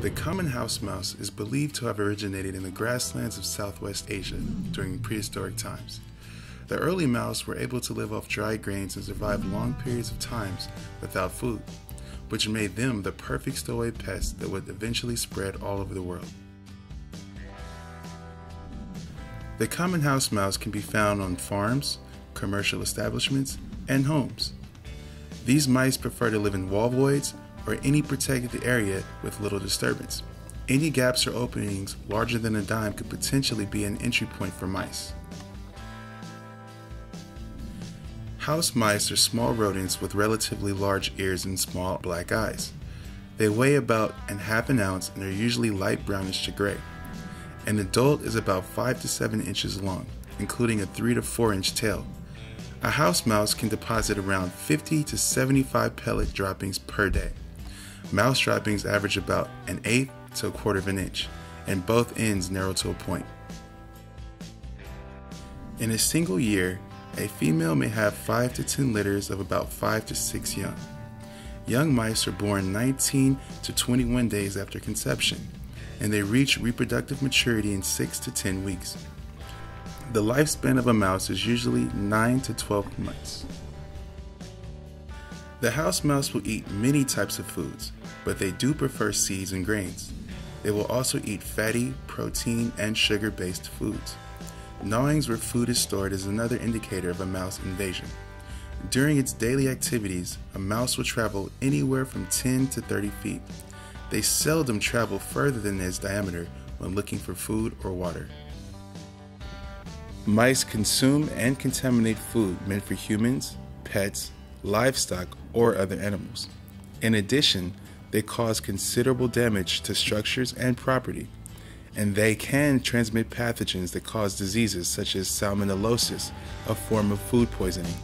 The common house mouse is believed to have originated in the grasslands of Southwest Asia during prehistoric times. The early mouse were able to live off dry grains and survive long periods of time without food, which made them the perfect stowaway pest that would eventually spread all over the world. The common house mouse can be found on farms, commercial establishments, and homes. These mice prefer to live in wall voids or any protected area with little disturbance. Any gaps or openings larger than a dime could potentially be an entry point for mice. House mice are small rodents with relatively large ears and small black eyes. They weigh about ½ an ounce and are usually light brownish to gray. An adult is about 5 to 7 inches long, including a 3 to 4 inch tail. A house mouse can deposit around 50 to 75 pellet droppings per day. Mouse droppings average about 1/8 to 1/4 inch, and both ends narrow to a point. In a single year, a female may have 5 to 10 litters of about 5 to 6 young. Young mice are born 19 to 21 days after conception, and they reach reproductive maturity in 6 to 10 weeks. The lifespan of a mouse is usually 9 to 12 months. The house mouse will eat many types of foods, but they do prefer seeds and grains. They will also eat fatty, protein, and sugar-based foods. Gnawings where food is stored is another indicator of a mouse invasion. During its daily activities, a mouse will travel anywhere from 10 to 30 feet. They seldom travel further than its diameter when looking for food or water. Mice consume and contaminate food meant for humans, pets, livestock, or other animals. In addition, they cause considerable damage to structures and property, and they can transmit pathogens that cause diseases such as salmonellosis, a form of food poisoning.